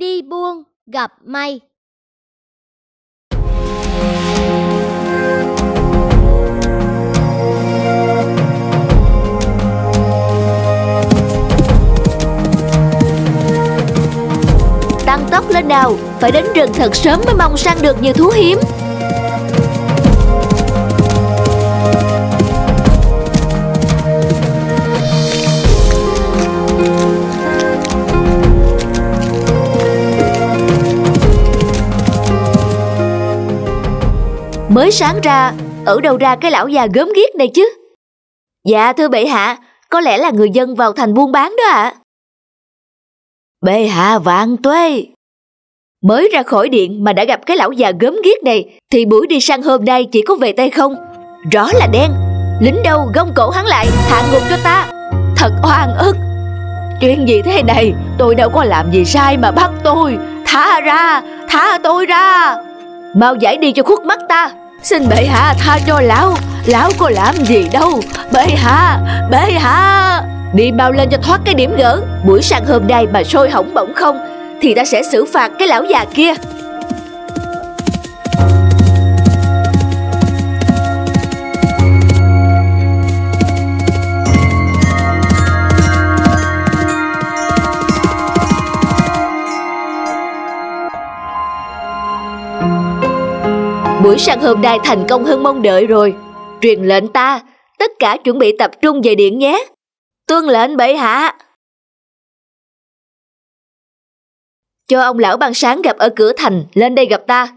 đi buôn gặp may. Tăng tốc lên nào, phải đến rừng thật sớm mới mong săn được nhiều thú hiếm. Mới sáng ra, ở đâu ra cái lão già gớm ghiếc này chứ? Dạ thưa bệ hạ, có lẽ là người dân vào thành buôn bán đó ạ. Bệ hạ vạn tuế. Mới ra khỏi điện mà đã gặp cái lão già gớm ghiếc này thì buổi đi săn hôm nay chỉ có về tay không. Rõ là đen. Lính đâu gông cổ hắn lại, hạ ngục cho ta. Thật oan ức. Chuyện gì thế này? Tôi đâu có làm gì sai mà bắt tôi. Thả ra, thả tôi ra. Mau giải đi cho khuất mắt ta. Xin bệ hạ tha cho lão. Lão có làm gì đâu. Bệ hạ, bệ hạ. Đi mau lên cho thoát cái điểm gỡ. Buổi sáng hôm nay mà sôi hỏng bỏng không thì ta sẽ xử phạt cái lão già kia. Buổi sáng hôm nay thành công hơn mong đợi rồi. Truyền lệnh ta, tất cả chuẩn bị tập trung về điện nhé. Tuân lệnh bệ hạ. Cho ông lão ban sáng gặp ở cửa thành lên đây gặp ta.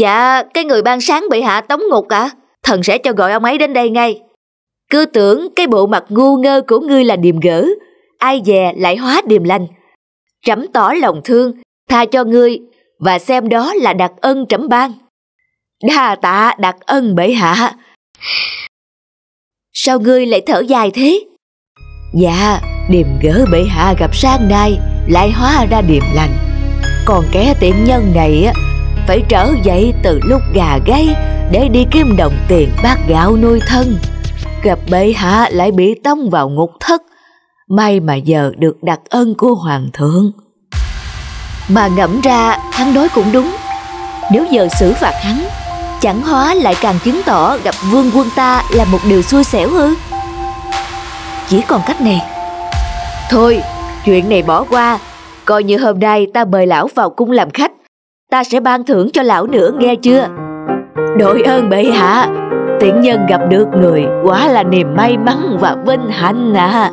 Dạ, cái người ban sáng bệ hạ Tống Ngục ạ. Thần sẽ cho gọi ông ấy đến đây ngay. Cứ tưởng cái bộ mặt ngu ngơ của ngươi là điềm gỡ, ai dè lại hóa điềm lành. Trẫm tỏ lòng thương, tha cho ngươi và xem đó là đặc ân trẫm ban. Đa tạ đặc ân bệ hạ. Sao ngươi lại thở dài thế? Dạ, điềm gỡ bệ hạ gặp sáng nay lại hóa ra điềm lành. Còn kẻ tiện nhân này á, phải trở dậy từ lúc gà gáy để đi kiếm đồng tiền bát gạo nuôi thân. Gặp bệ hạ lại bị tông vào ngục thất. May mà giờ được đặc ân của hoàng thượng. Mà ngẫm ra hắn nói cũng đúng. Nếu giờ xử phạt hắn, chẳng hóa lại càng chứng tỏ gặp vương quân ta là một điều xui xẻo ư? Chỉ còn cách này. Thôi, chuyện này bỏ qua. Coi như hôm nay ta mời lão vào cung làm khách. Ta sẽ ban thưởng cho lão nữa, nghe chưa? Đội ơn bệ hạ. Tiện nhân gặp được người quả là niềm may mắn và vinh hạnh à.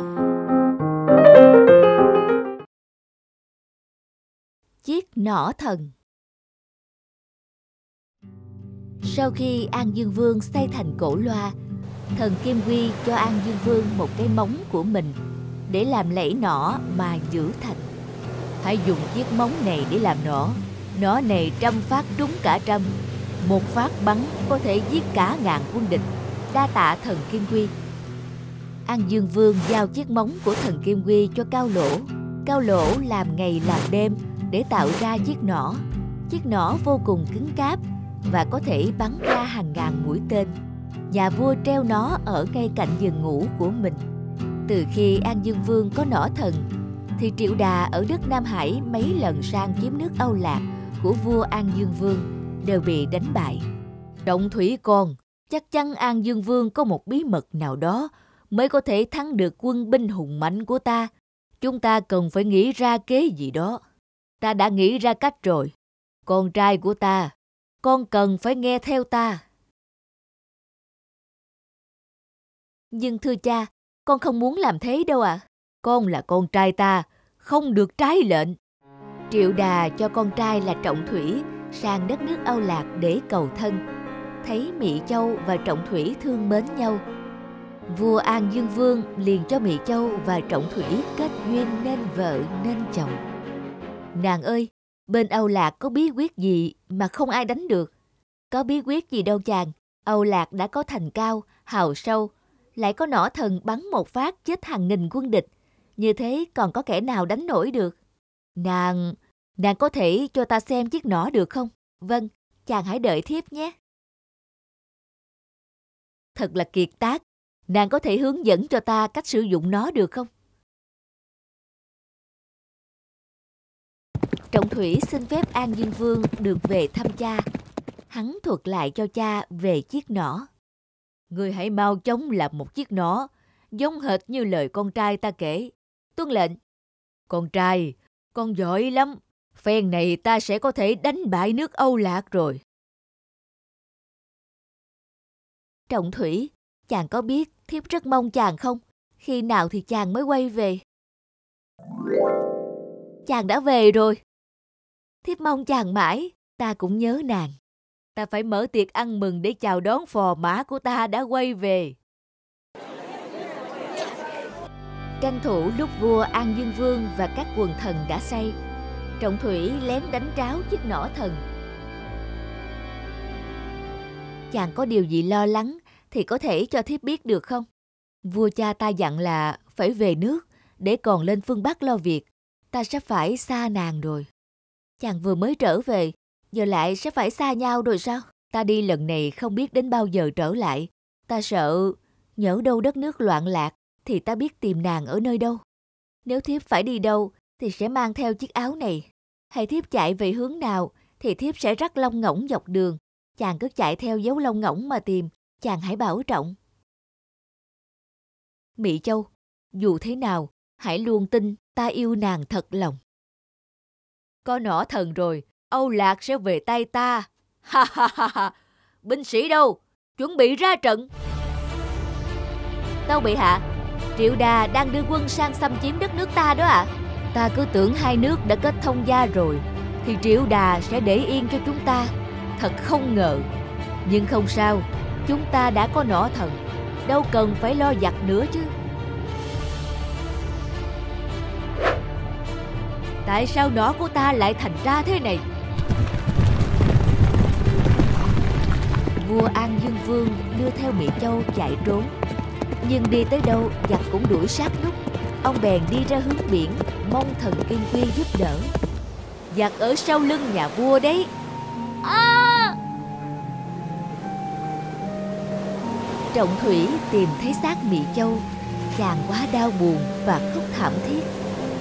Chiếc nỏ thần. Sau khi An Dương Vương xây thành Cổ Loa, thần Kim Quy cho An Dương Vương một cái móng của mình để làm lẫy nỏ mà giữ thành. Hãy dùng chiếc móng này để làm nỏ. Nỏ này trăm phát trúng cả trăm. Một phát bắn có thể giết cả ngàn quân địch. Đa tạ thần Kim Quy. An Dương Vương giao chiếc móng của thần Kim Quy cho Cao Lỗ. Cao Lỗ làm ngày làm đêm để tạo ra chiếc nỏ. Chiếc nỏ vô cùng cứng cáp và có thể bắn ra hàng ngàn mũi tên. Nhà vua treo nó ở ngay cạnh giường ngủ của mình. Từ khi An Dương Vương có nỏ thần thì triệu đà ở đất Nam Hải mấy lần sang chiếm nước Âu Lạc của vua An Dương Vương đều bị đánh bại. Động thủy còn, chắc chắn An Dương Vương có một bí mật nào đó mới có thể thắng được quân binh hùng mạnh của ta. Chúng ta cần phải nghĩ ra kế gì đó. Ta đã nghĩ ra cách rồi. Con trai của ta, con cần phải nghe theo ta. Nhưng thưa cha, con không muốn làm thế đâu ạ. Con là con trai ta, không được trái lệnh. Triệu đà cho con trai là Trọng Thủy sang đất nước Âu Lạc để cầu thân. Thấy Mỹ Châu và Trọng Thủy thương mến nhau, vua An Dương Vương liền cho Mỹ Châu và Trọng Thủy kết duyên nên vợ nên chồng. Nàng ơi, bên Âu Lạc có bí quyết gì mà không ai đánh được? Có bí quyết gì đâu chàng. Âu Lạc đã có thành cao, hào sâu, lại có nỏ thần bắn một phát chết hàng nghìn quân địch. Như thế còn có kẻ nào đánh nổi được? Nàng có thể cho ta xem chiếc nỏ được không? Vâng, chàng hãy đợi thiếp nhé. Thật là kiệt tác. Nàng có thể hướng dẫn cho ta cách sử dụng nó được không? Trọng Thủy xin phép An Dương Vương được về thăm cha. Hắn thuật lại cho cha về chiếc nỏ. Ngươi hãy mau chóng làm một chiếc nỏ, giống hệt như lời con trai ta kể. Tuân lệnh. Con trai, con giỏi lắm. Phen này ta sẽ có thể đánh bại nước Âu Lạc rồi. Trọng Thủy, chàng có biết thiếp rất mong chàng không? Khi nào thì chàng mới quay về? Chàng đã về rồi. Thiếp mong chàng mãi, ta cũng nhớ nàng. Ta phải mở tiệc ăn mừng để chào đón phò mã của ta đã quay về. Tranh thủ lúc vua An Dương Vương và các quần thần đã say, Trọng Thủy lén đánh tráo chiếc nỏ thần. Chàng có điều gì lo lắng thì có thể cho thiếp biết được không? Vua cha ta dặn là phải về nước để còn lên phương Bắc lo việc. Ta sắp phải xa nàng rồi. Chàng vừa mới trở về, giờ lại sẽ phải xa nhau rồi sao? Ta đi lần này không biết đến bao giờ trở lại. Ta sợ nhỡ đâu đất nước loạn lạc thì ta biết tìm nàng ở nơi đâu. Nếu thiếp phải đi đâu thì sẽ mang theo chiếc áo này. Hay thiếp chạy về hướng nào thì thiếp sẽ rắc lông ngỗng dọc đường. Chàng cứ chạy theo dấu lông ngỗng mà tìm. Chàng hãy bảo trọng. Mỹ Châu, dù thế nào, hãy luôn tin ta yêu nàng thật lòng. Có nỏ thần rồi, Âu Lạc sẽ về tay ta. Ha ha ha ha, binh sĩ đâu? Chuẩn bị ra trận. Tâu Bệ Hạ, Triệu Đà đang đưa quân sang xâm chiếm đất nước ta đó ạ. Ta cứ tưởng hai nước đã kết thông gia rồi, thì Triệu Đà sẽ để yên cho chúng ta. Thật không ngờ. Nhưng không sao, chúng ta đã có nỏ thần, đâu cần phải lo giặc nữa chứ. Tại sao nỏ của ta lại thành ra thế này? Vua An Dương Vương đưa theo Mỹ Châu chạy trốn, nhưng đi tới đâu giặc cũng đuổi sát nút. Ông bèn đi ra hướng biển, mong thần Kim Quy giúp đỡ. Giặc ở sau lưng nhà vua đấy. Trọng Thủy tìm thấy xác Mỹ Châu, chàng quá đau buồn và khóc thảm thiết.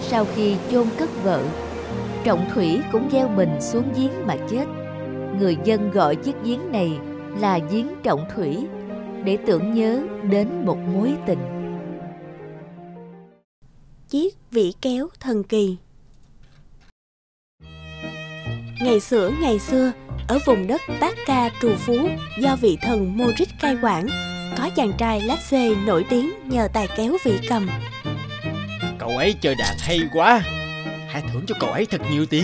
Sau khi chôn cất vợ, Trọng Thủy cũng gieo mình xuống giếng mà chết. Người dân gọi chiếc giếng này là giếng Trọng Thủy để tưởng nhớ đến một mối tình. Chiếc vỉ kéo thần kỳ. Ngày xưa, ở vùng đất Tác Ca Trù Phú do vị thần Moritz cai quản, có chàng trai Lasse nổi tiếng nhờ tài kéo vĩ cầm. Cậu ấy chơi đàn hay quá, hãy thưởng cho cậu ấy thật nhiều tiền.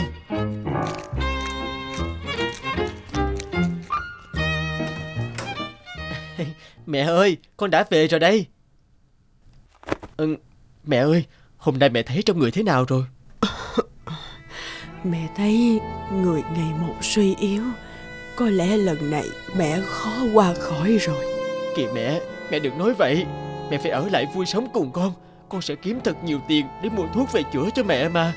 Mẹ ơi, con đã về rồi đây. Mẹ ơi, hôm nay mẹ thấy trong người thế nào rồi? Mẹ thấy người ngày một suy yếu. Có lẽ lần này mẹ khó qua khỏi rồi. Kìa mẹ đừng nói vậy. Mẹ phải ở lại vui sống cùng con. Con sẽ kiếm thật nhiều tiền để mua thuốc về chữa cho mẹ mà.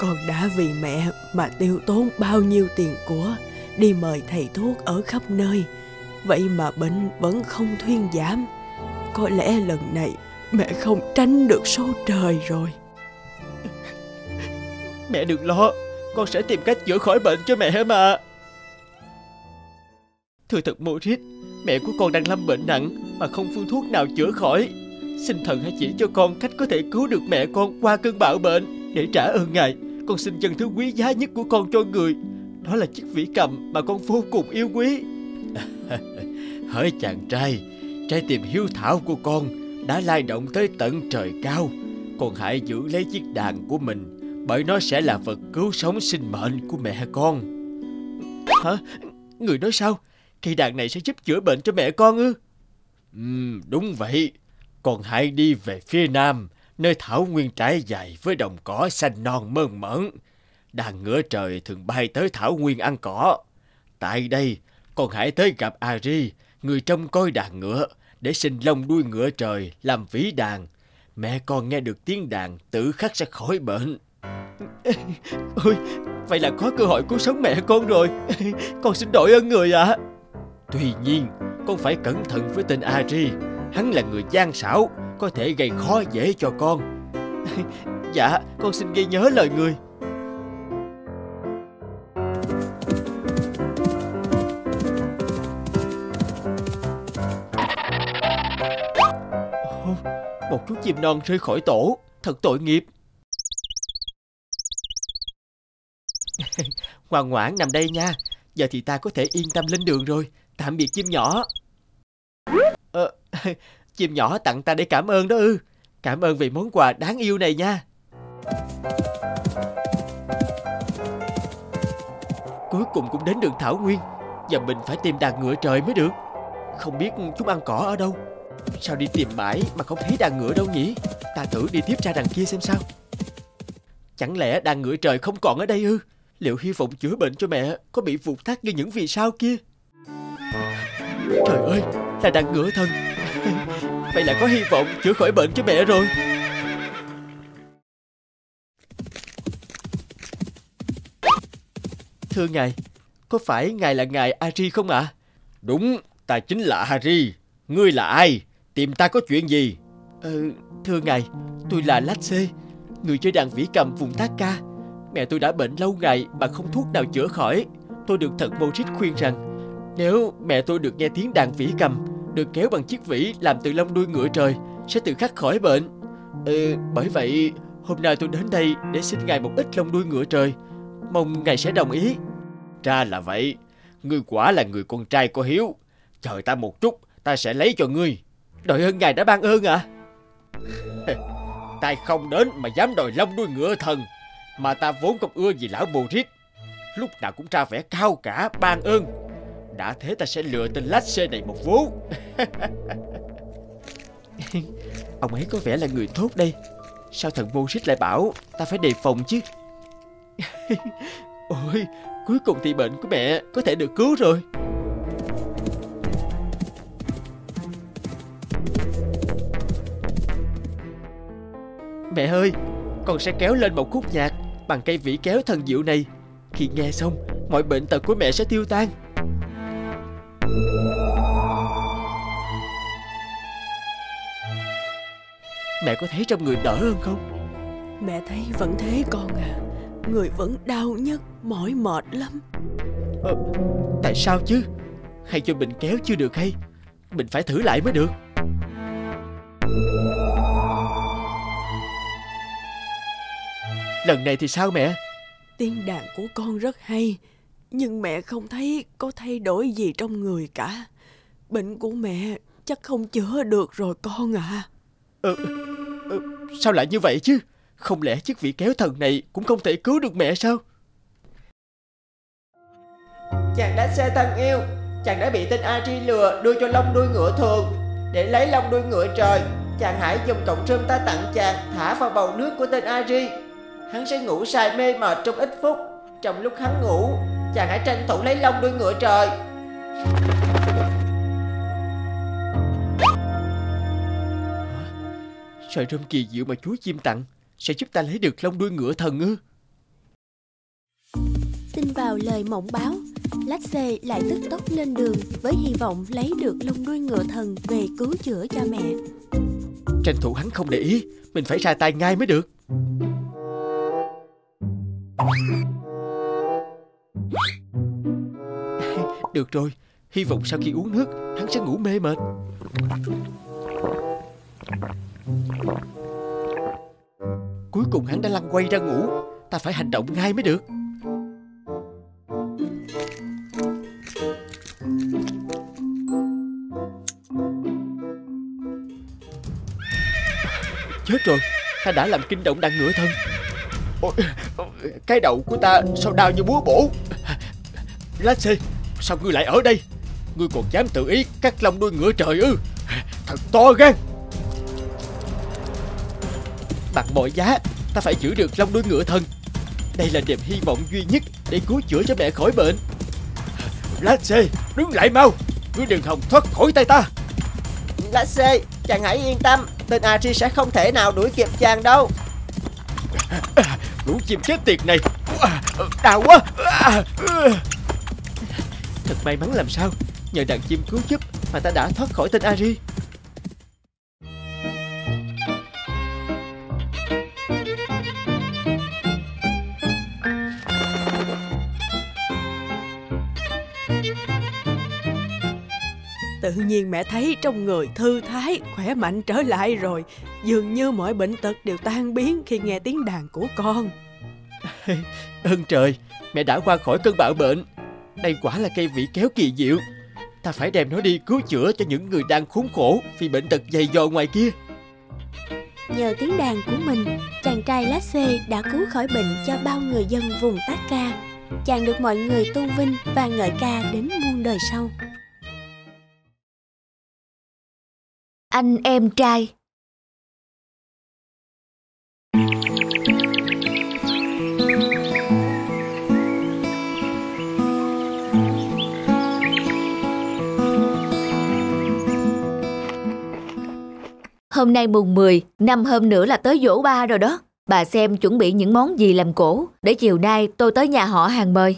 Con đã vì mẹ mà tiêu tốn bao nhiêu tiền của, đi mời thầy thuốc ở khắp nơi, vậy mà bệnh vẫn không thuyên giảm. Có lẽ lần này mẹ không tránh được số trời rồi. Mẹ đừng lo, con sẽ tìm cách chữa khỏi bệnh cho mẹ mà. Thưa thật Moritz, mẹ của con đang lâm bệnh nặng mà không phương thuốc nào chữa khỏi. Xin thần hãy chỉ cho con cách có thể cứu được mẹ con qua cơn bạo bệnh. Để trả ơn ngài, con xin dâng thứ quý giá nhất của con cho người. Đó là chiếc vĩ cầm mà con vô cùng yêu quý. Hỡi chàng trai, trái tim hiếu thảo của con đã lay động tới tận trời cao. Con hãy giữ lấy chiếc đàn của mình, bởi nó sẽ là vật cứu sống sinh mệnh của mẹ con. Hả? Người nói sao? Cây đàn này sẽ giúp chữa bệnh cho mẹ con ư? Đúng vậy. Con hãy đi về phía nam, nơi thảo nguyên trải dài với đồng cỏ xanh non mơn mởn. Đàn ngựa trời thường bay tới thảo nguyên ăn cỏ. Tại đây, con hãy tới gặp Ari, người trông coi đàn ngựa, để xin lông đuôi ngựa trời làm vĩ đàn. Mẹ con nghe được tiếng đàn tự khắc sẽ khỏi bệnh. Ôi, vậy là có cơ hội cứu sống mẹ con rồi. Con xin đổi ơn người ạ. Tuy nhiên, con phải cẩn thận với tên Ari. Hắn là người gian xảo, có thể gây khó dễ cho con. Dạ, con xin ghi nhớ lời người. một chú chim non rơi khỏi tổ, thật tội nghiệp. Ngoan ngoãn nằm đây nha, giờ thì ta có thể yên tâm lên đường rồi. Tạm biệt chim nhỏ. Chim nhỏ tặng ta để cảm ơn đó ư? Cảm ơn vì món quà đáng yêu này nha. Cuối cùng cũng đến đường thảo nguyên, và mình phải tìm đàn ngựa trời mới được. Không biết chúng ăn cỏ ở đâu. Sao đi tìm mãi mà không thấy đàn ngựa đâu nhỉ? Ta thử đi tiếp ra đằng kia xem sao. Chẳng lẽ đàn ngựa trời không còn ở đây ư? Liệu hy vọng chữa bệnh cho mẹ có bị vụt thắt như những vì sao kia? Trời ơi, là đàn ngựa thần. Vậy là có hy vọng chữa khỏi bệnh cho mẹ rồi. Thưa ngài, có phải ngài là ngài Hari không ạ? Đúng, ta chính là Hari. Ngươi là ai? Tìm ta có chuyện gì? Thưa ngài, tôi là Latse, người chơi đàn vĩ cầm vùng Thác Ca. Mẹ tôi đã bệnh lâu ngày mà không thuốc nào chữa khỏi. Tôi được thần Morit khuyên rằng nếu mẹ tôi được nghe tiếng đàn vĩ cầm được kéo bằng chiếc vĩ làm từ lông đuôi ngựa trời sẽ tự khắc khỏi bệnh. Bởi vậy hôm nay tôi đến đây để xin ngài một ít lông đuôi ngựa trời, mong ngài sẽ đồng ý. Ra là vậy, ngươi quả là người con trai có hiếu. Chờ ta một chút, ta sẽ lấy cho ngươi. Đội ơn ngài đã ban ơn ạ. Ta không đến mà dám đòi lông đuôi ngựa thần, mà ta vốn không ưa gì lão Morit, lúc nào cũng ra vẻ cao cả ban ơn. Đã thế ta sẽ lừa tên Latse này một vố. Ông ấy có vẻ là người tốt đây. Sao thần Morit lại bảo ta phải đề phòng chứ? Ôi, cuối cùng thì bệnh của mẹ có thể được cứu rồi. Mẹ ơi, con sẽ kéo lên một khúc nhạc bằng cây vĩ kéo thần diệu này. Khi nghe xong, mọi bệnh tật của mẹ sẽ tiêu tan. Mẹ có thấy trong người đỡ hơn không? Mẹ thấy vẫn thế con à. Người vẫn đau nhức, mỏi mệt lắm. Tại sao chứ? Hay cho mình kéo chưa được hay? Mình phải thử lại mới được. Lần này thì sao mẹ? Tiếng đàn của con rất hay, nhưng mẹ không thấy có thay đổi gì trong người cả. Bệnh của mẹ chắc không chữa được rồi con à. Sao lại như vậy chứ? Không lẽ chiếc vĩ kéo thần này cũng không thể cứu được mẹ sao? Chàng đã xe thân yêu, chàng đã bị tên Hari lừa đưa cho lông đuôi ngựa thường. Để lấy lông đuôi ngựa trời, chàng hãy dùng cọng rơm ta tặng chàng thả vào bầu nước của tên Hari. Hắn sẽ ngủ say mê mệt trong ít phút. Trong lúc hắn ngủ, chàng hãy tranh thủ lấy lông đuôi ngựa trời. Sợi rơm kỳ diệu mà chú chim tặng sẽ giúp ta lấy được lông đuôi ngựa thần ư? Tin vào lời mộng báo, Latse lại tức tốc lên đường với hy vọng lấy được lông đuôi ngựa thần về cứu chữa cho mẹ. Tranh thủ hắn không để ý, mình phải ra tay ngay mới được. Được rồi, hy vọng sau khi uống nước hắn sẽ ngủ mê mệt. Cuối cùng hắn đã lăn quay ra ngủ. Ta phải hành động ngay mới được. Chết rồi, ta đã làm kinh động đàn ngựa thân. Ôi, cái đầu của ta sao đau như búa bổ. Latse, sao ngươi lại ở đây? Ngươi còn dám tự ý cắt lông đuôi ngựa trời ư? Thật to gan. Bằng mọi giá, ta phải giữ được lông đuôi ngựa thần. Đây là niềm hy vọng duy nhất để cứu chữa cho mẹ khỏi bệnh. Latse, đứng lại mau, ngươi đừng hòng thoát khỏi tay ta. Latse, chàng hãy yên tâm, tên Hari sẽ không thể nào đuổi kịp chàng đâu. Lũ chim chết tiệt này, đau quá. Thật may mắn làm sao, nhờ đàn chim cứu giúp mà ta đã thoát khỏi tên Hari. Tự nhiên mẹ thấy trong người thư thái, khỏe mạnh trở lại rồi. Dường như mọi bệnh tật đều tan biến khi nghe tiếng đàn của con. Ơn trời, mẹ đã qua khỏi cơn bạo bệnh. Đây quả là cây vị kéo kỳ diệu. Ta phải đem nó đi cứu chữa cho những người đang khốn khổ vì bệnh tật dày dò ngoài kia. Nhờ tiếng đàn của mình, chàng trai Lá Xê đã cứu khỏi bệnh cho bao người dân vùng Tác Ca. Chàng được mọi người tôn vinh và ngợi ca đến muôn đời sau. Anh em trai. Hôm nay mùng 10, 5 hôm nữa là tới giỗ ba rồi đó. Bà xem chuẩn bị những món gì làm cổ, để chiều nay tôi tới nhà họ hàng mời.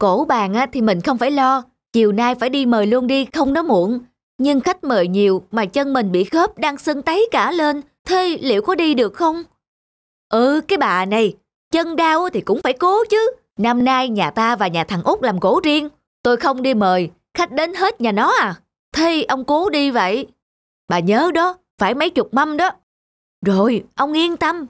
Cổ bàn á, thì mình không phải lo, chiều nay phải đi mời luôn đi, không nó muộn. Nhưng khách mời nhiều mà chân mình bị khớp đang sưng tấy cả lên, thế liệu có đi được không? Ừ, cái bà này, chân đau thì cũng phải cố chứ. Năm nay nhà ta và nhà thằng Út làm cổ riêng, tôi không đi mời, khách đến hết nhà nó à? Thế ông cố đi vậy. Bà nhớ đó, phải mấy chục mâm đó. Rồi, ông yên tâm.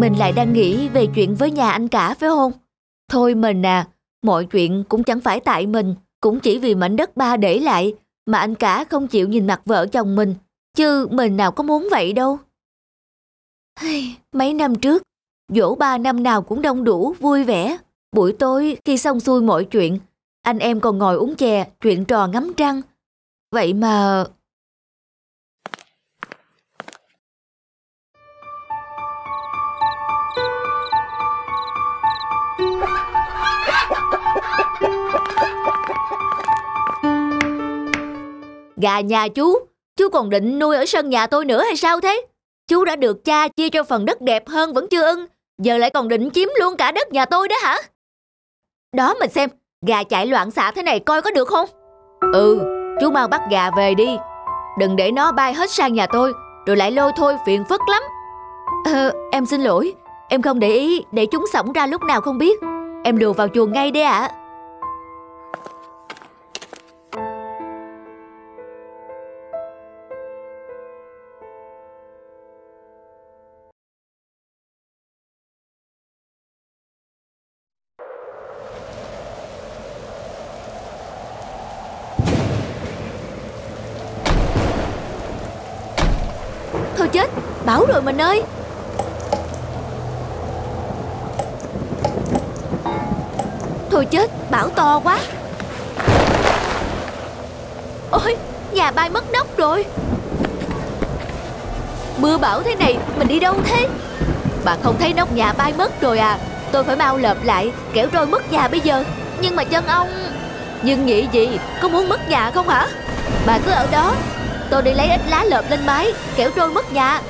Mình lại đang nghĩ về chuyện với nhà anh cả phải không? Thôi mình à, mọi chuyện cũng chẳng phải tại mình, cũng chỉ vì mảnh đất ba để lại mà anh cả không chịu nhìn mặt vợ chồng mình, chứ mình nào có muốn vậy đâu. Mấy năm trước, giỗ ba năm nào cũng đông đủ, vui vẻ. Buổi tối khi xong xuôi mọi chuyện, anh em còn ngồi uống chè, chuyện trò ngắm trăng. Vậy mà... Gà nhà chú còn định nuôi ở sân nhà tôi nữa hay sao thế? Chú đã được cha chia cho phần đất đẹp hơn vẫn chưa ưng, giờ lại còn định chiếm luôn cả đất nhà tôi đó hả? Đó mình xem, gà chạy loạn xạ thế này coi có được không? Ừ, chú mau bắt gà về đi, đừng để nó bay hết sang nhà tôi, rồi lại lôi thôi phiền phức lắm. Em xin lỗi, em không để ý, để chúng xổng ra lúc nào không biết. Em lùa vào chuồng ngay đi ạ. Thôi chết, bão rồi mình ơi. Thôi chết, bão to quá. Ôi, nhà bay mất nóc rồi. Mưa bão thế này, mình đi đâu thế? Bà không thấy nóc nhà bay mất rồi à? Tôi phải mau lợp lại, kẻo trôi mất nhà bây giờ. Nhưng mà chân ông... Nhưng nghĩ gì, có muốn mất nhà không hả? Bà cứ ở đó, tôi đi lấy ít lá lợp lên mái, kẻo trôi mất nhà.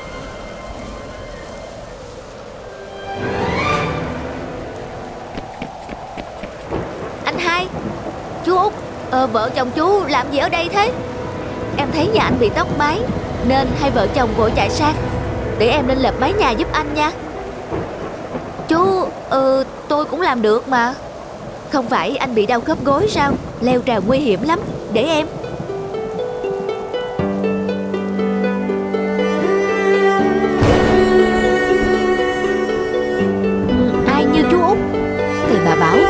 Anh hai, chú Út, vợ chồng chú làm gì ở đây thế? Em thấy nhà anh bị tốc mái, nên hai vợ chồng vội chạy sang. Để em lên lợp mái nhà giúp anh nha. Chú, tôi cũng làm được mà. Không phải anh bị đau khớp gối sao? Leo trèo nguy hiểm lắm, để em.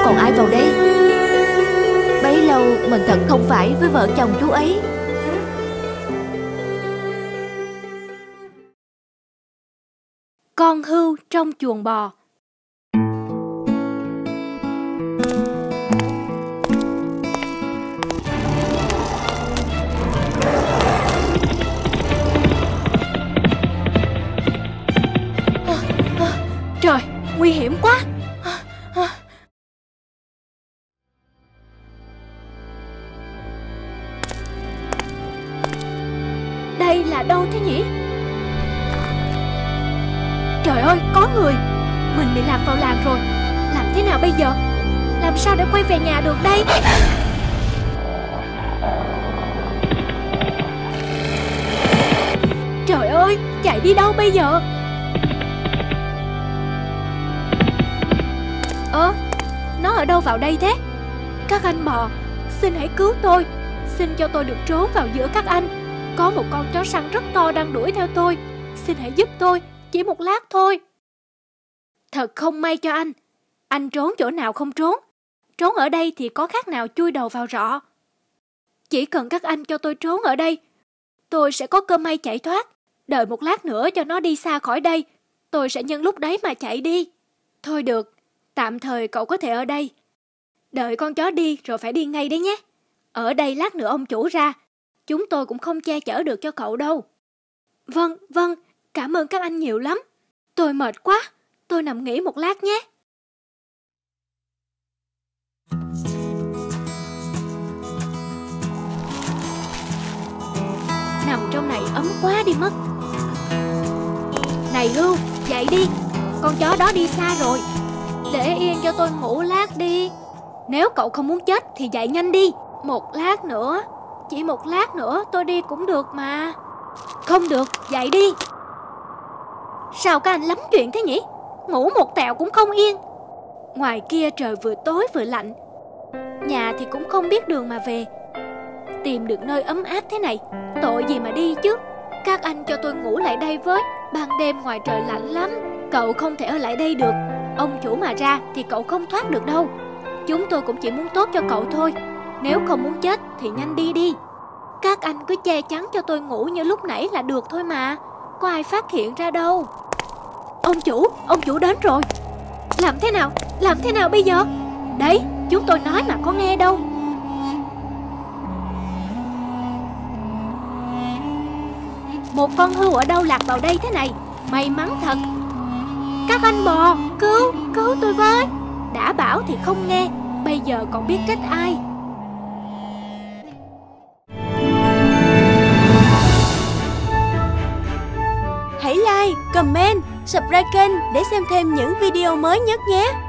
Còn ai vào đây? Bấy lâu mình thật không phải với vợ chồng chú ấy. Con hươu trong chuồng bò. Trời, nguy hiểm quá. Đây là đâu thế nhỉ? Trời ơi, có người. Mình bị lạc vào làng rồi. Làm thế nào bây giờ? Làm sao để quay về nhà được đây? ơi, chạy đi đâu bây giờ? Nó ở đâu vào đây thế? Các anh bò, xin hãy cứu tôi. Xin cho tôi được trốn vào giữa các anh. Có một con chó săn rất to đang đuổi theo tôi. Xin hãy giúp tôi, chỉ một lát thôi. Thật không may cho anh. Anh trốn chỗ nào không trốn. Trốn ở đây thì có khác nào chui đầu vào rọ. Chỉ cần các anh cho tôi trốn ở đây, tôi sẽ có cơ may chạy thoát. Đợi một lát nữa cho nó đi xa khỏi đây, tôi sẽ nhân lúc đấy mà chạy đi. Thôi được, tạm thời cậu có thể ở đây. Đợi con chó đi rồi phải đi ngay đấy nhé. Ở đây lát nữa ông chủ ra, chúng tôi cũng không che chở được cho cậu đâu. Vâng, vâng, cảm ơn các anh nhiều lắm. Tôi mệt quá, tôi nằm nghỉ một lát nhé. Nằm trong này ấm quá đi mất. Này Hưu, dậy đi, con chó đó đi xa rồi. Để yên cho tôi ngủ lát đi. Nếu cậu không muốn chết thì dậy nhanh đi. Một lát nữa, chỉ một lát nữa tôi đi cũng được mà. Không được, dậy đi. Sao các anh lắm chuyện thế nhỉ? Ngủ một tẹo cũng không yên. Ngoài kia trời vừa tối vừa lạnh, nhà thì cũng không biết đường mà về. Tìm được nơi ấm áp thế này, tội gì mà đi chứ. Các anh cho tôi ngủ lại đây với. Ban đêm ngoài trời lạnh lắm. Cậu không thể ở lại đây được. Ông chủ mà ra thì cậu không thoát được đâu. Chúng tôi cũng chỉ muốn tốt cho cậu thôi. Nếu không muốn chết thì nhanh đi đi. Các anh cứ che chắn cho tôi ngủ như lúc nãy là được thôi mà. Có ai phát hiện ra đâu. Ông chủ đến rồi. Làm thế nào bây giờ? Đấy, chúng tôi nói mà có nghe đâu. Một con hươu ở đâu lạc vào đây thế này. May mắn thật. Các anh bò, cứu tôi với. Đã bảo thì không nghe, bây giờ còn biết trách ai. Hãy like, comment, subscribe kênh để xem thêm những video mới nhất nhé.